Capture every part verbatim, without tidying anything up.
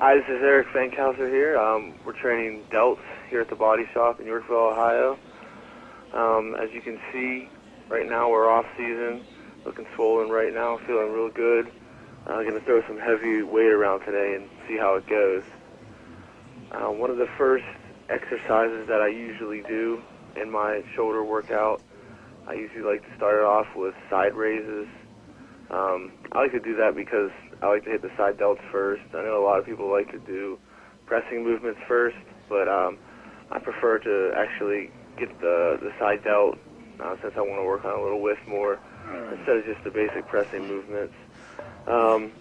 Hi, this is Erik Fankhauser here. Um, we're training delts here at the Body Shop in Yorkville, Ohio. Um, as you can see, right now we're off season, looking swollen right now, feeling real good. I'm uh, going to throw some heavy weight around today and see how it goes. Uh, one of the first exercises that I usually do in my shoulder workout, I usually like to start it off with side raises. Um, I like to do that because I like to hit the side delts first. I know a lot of people like to do pressing movements first, but um, I prefer to actually get the, the side delt uh, since I want to work on a little width more instead of just the basic pressing movements. Um,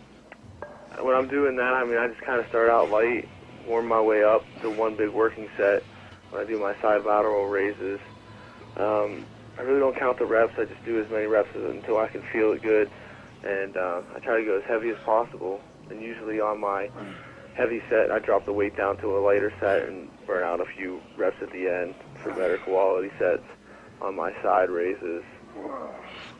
when I'm doing that, I mean, I just kind of start out light, warm my way up to one big working set when I do my side lateral raises. Um, I really don't count the reps. I just do as many reps as, until I can feel it good. And uh, I try to go as heavy as possible, and usually on my heavy set, I drop the weight down to a lighter set and burn out a few reps at the end for better quality sets on my side raises.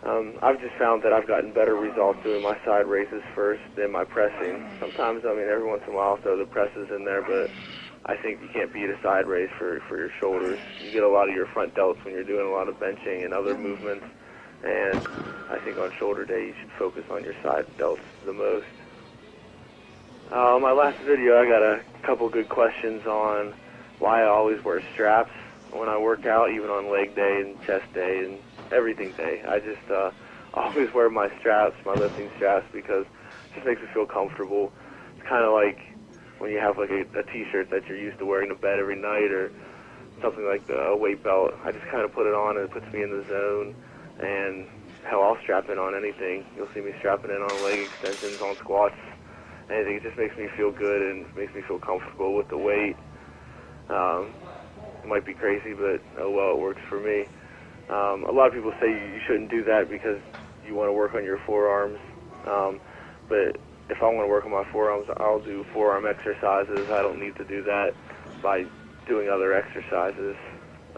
Um, I've just found that I've gotten better results doing my side raises first than my pressing. Sometimes, I mean, every once in a while I'll throw the presses in there, but I think you can't beat a side raise for, for your shoulders. You get a lot of your front delts when you're doing a lot of benching and other movements. And I think on shoulder day you should focus on your side delts the most. Uh, my last video, I got a couple good questions on why I always wear straps when I work out, even on leg day and chest day and everything day. I just uh, always wear my straps, my lifting straps, because it just makes me feel comfortable. It's kind of like when you have like a, a t-shirt that you're used to wearing to bed every night, or something like a weight belt. I just kind of put it on and it puts me in the zone. And hell, I'll strap in on anything. You'll see me strapping in on leg extensions, on squats, anything. It just makes me feel good and makes me feel comfortable with the weight. Um, it might be crazy, but oh well, it works for me. Um, a lot of people say you shouldn't do that because you want to work on your forearms. Um, but if I want to work on my forearms, I'll do forearm exercises. I don't need to do that by doing other exercises.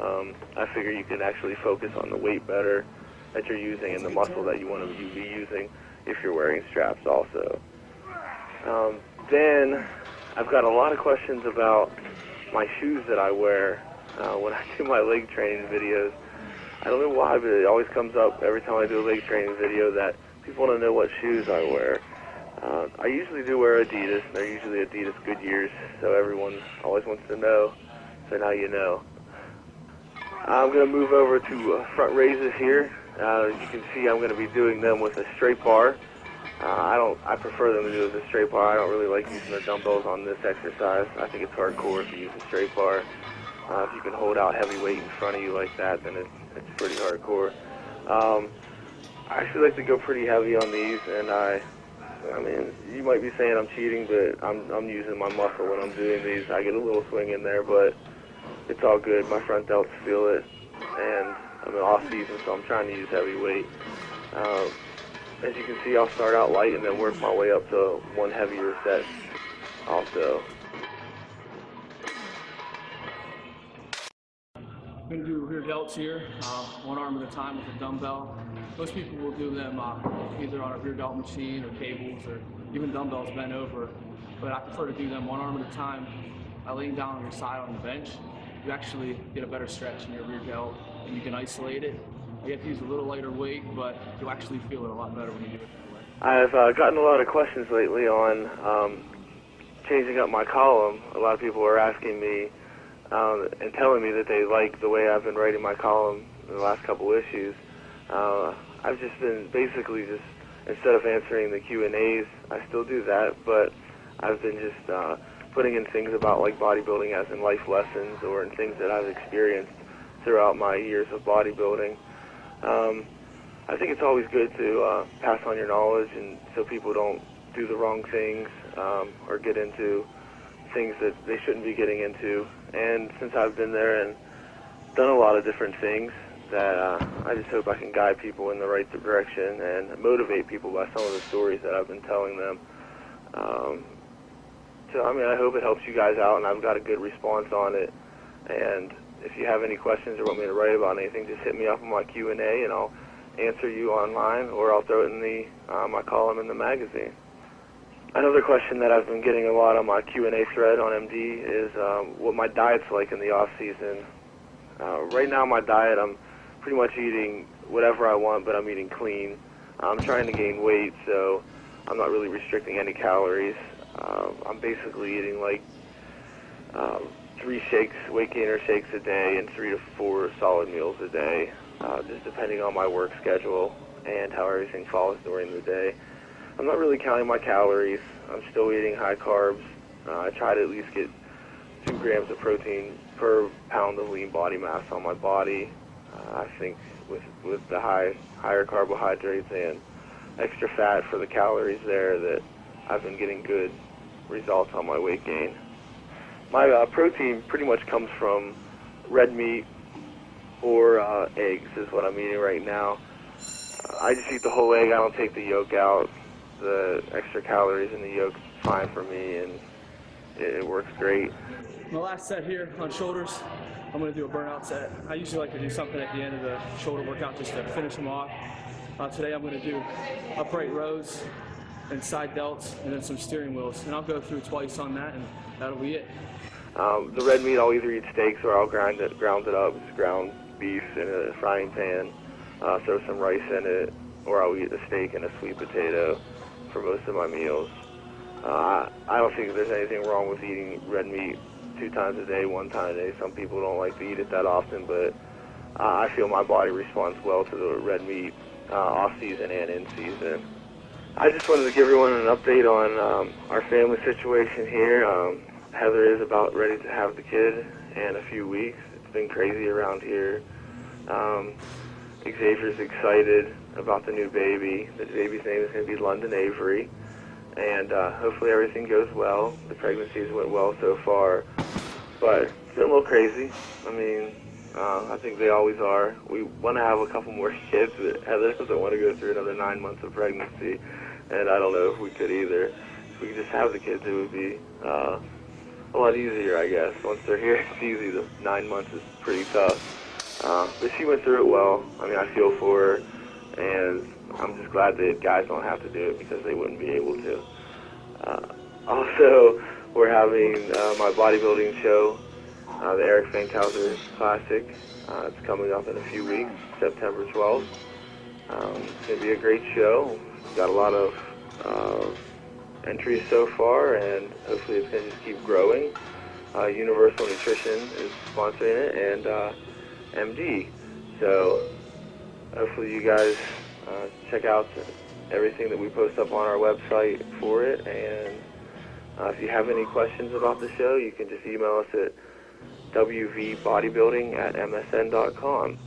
Um, I figure you can actually focus on the weight better that you're using and the muscle that you want to be using if you're wearing straps also. Um, then I've got a lot of questions about my shoes that I wear uh, when I do my leg training videos. I don't know why, but it always comes up every time I do a leg training video that people want to know what shoes I wear. Uh, I usually do wear Adidas, and they're usually Adidas Goodyears, so everyone always wants to know, so now you know. I'm going to move over to uh, front raises here. Uh, as you can see, I'm going to be doing them with a straight bar. Uh, I don't. I prefer them to do with a straight bar. I don't really like using the dumbbells on this exercise. I think it's hardcore if you use a straight bar. Uh, if you can hold out heavy weight in front of you like that, then it's, it's pretty hardcore. Um, I actually like to go pretty heavy on these, and I, I mean, you might be saying I'm cheating, but I'm, I'm using my muscle when I'm doing these. I get a little swing in there, but it's all good. My front delts feel it, and I'm in off season, so I'm trying to use heavy weight. Um, as you can see, I'll start out light and then work my way up to one heavier set also. I'm going to do rear delts here, uh, one arm at a time with a dumbbell. Most people will do them uh, either on a rear delt machine or cables or even dumbbells bent over, but I prefer to do them one arm at a time. By laying down on your side on the bench, you actually get a better stretch in your rear delt, and you can isolate it. You have to use a little lighter weight, but you'll actually feel it a lot better when you do it that way. I've uh, gotten a lot of questions lately on um, changing up my column. A lot of people are asking me um, and telling me that they like the way I've been writing my column in the last couple issues. Uh, I've just been basically just, instead of answering the Q and A's, I still do that, but I've been just uh, putting in things about like bodybuilding as in life lessons or in things that I've experienced throughout my years of bodybuilding. Um, I think it's always good to uh, pass on your knowledge, and so people don't do the wrong things um, or get into things that they shouldn't be getting into. And since I've been there and done a lot of different things, that uh, I just hope I can guide people in the right direction and motivate people by some of the stories that I've been telling them. Um, So, I mean, I hope it helps you guys out, and I've got a good response on it. And if you have any questions or want me to write about anything, just hit me up on my Q and A, and I'll answer you online, or I'll throw it in the uh, my column in the magazine. Another question that I've been getting a lot on my Q and A thread on M D is um, what my diet's like in the off-season. Uh, right now, my diet, I'm pretty much eating whatever I want, but I'm eating clean. I'm trying to gain weight, so I'm not really restricting any calories. Uh, I'm basically eating like uh, three shakes, weight gainer shakes a day, and three to four solid meals a day, uh, just depending on my work schedule and how everything falls during the day. I'm not really counting my calories. I'm still eating high carbs. Uh, I try to at least get two grams of protein per pound of lean body mass on my body. Uh, I think with with the high higher carbohydrates and extra fat for the calories there, that I've been getting good results on my weight gain. My uh, protein pretty much comes from red meat or uh, eggs is what I'm eating right now. Uh, I just eat the whole egg. I don't take the yolk out. The extra calories in the yolk's fine for me, and it, it works great. My last set here on shoulders, I'm going to do a burnout set. I usually like to do something at the end of the shoulder workout just to finish them off. Uh, today I'm going to do upright rows and side delts and then some steering wheels, and I'll go through twice on that, and that'll be it. Um, the red meat, I'll either eat steaks or I'll grind it, ground it up, just ground beef in a frying pan, uh, throw some rice in it, or I'll eat a steak and a sweet potato for most of my meals. Uh, I don't think there's anything wrong with eating red meat two times a day, one time a day. Some people don't like to eat it that often, but uh, I feel my body responds well to the red meat uh, off-season and in-season. I just wanted to give everyone an update on um, our family situation here. Um, Heather is about ready to have the kid in a few weeks. It's been crazy around here. Um, Xavier's excited about the new baby. The baby's name is going to be London Avery, and uh, hopefully everything goes well. The pregnancies went well so far, but it's been a little crazy. I mean, uh, I think they always are. We want to have a couple more kids, but Heather doesn't want to go through another nine months of pregnancy, and I don't know if we could either. If we could just have the kids, it would be uh, a lot easier, I guess. Once they're here, it's easy. The nine months is pretty tough. Uh, but she went through it well. I mean, I feel for her, and I'm just glad that guys don't have to do it because they wouldn't be able to. Uh, also, we're having uh, my bodybuilding show, uh, the Erik Fankhauser Classic. Uh, it's coming up in a few weeks, September twelfth. Um, it's going to be a great show. We've got a lot of uh, entries so far, and hopefully it's going to just keep growing. Uh, Universal Nutrition is sponsoring it, and uh, M D. So hopefully you guys uh, check out everything that we post up on our website for it. And uh, if you have any questions about the show, you can just email us at w v bodybuilding at m s n dot com.